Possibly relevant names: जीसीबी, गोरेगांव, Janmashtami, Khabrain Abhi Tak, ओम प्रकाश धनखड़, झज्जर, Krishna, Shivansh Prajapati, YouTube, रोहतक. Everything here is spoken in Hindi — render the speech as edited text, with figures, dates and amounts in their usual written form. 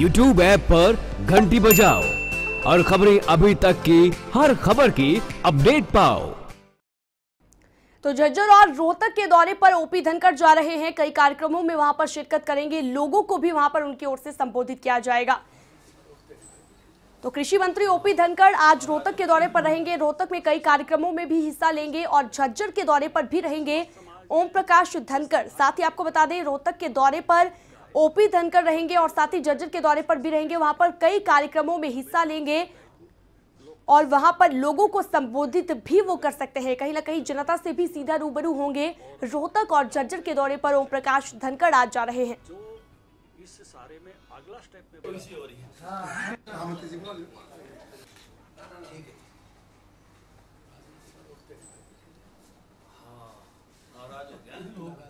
YouTube ऐप पर घंटी बजाओ और खबरें अभी तक की हर खबर की अपडेट पाओ। तो झज्जर और रोहतक के दौरे पर ओपी धनखड़ जा रहे हैं। कई कार्यक्रमों में वहां पर शिरकत करेंगे। लोगों को भी वहां पर उनकी ओर से संबोधित किया जाएगा। तो कृषि मंत्री ओपी धनखड़ आज रोहतक के दौरे पर रहेंगे। रोहतक में कई कार्यक्रमों में भी हिस्सा लेंगे और झज्जर के दौरे पर भी रहेंगे ओम प्रकाश धनखड़। साथ ही आपको बता दें, रोहतक के दौरे पर ओपी धनखड़ रहेंगे और साथ ही झज्जर के दौरे पर भी रहेंगे। वहां पर कई कार्यक्रमों में हिस्सा लेंगे और वहां पर लोगों को संबोधित भी वो कर सकते हैं। कहीं ना कहीं जनता से भी सीधा रूबरू होंगे। रोहतक और झज्जर के दौरे पर ओम प्रकाश धनखड़ आज जा रहे हैं। इस सारे में अगला स्टेप पे हो रही है। हाँ। ठीक है। हाँ, नाराज हो गया।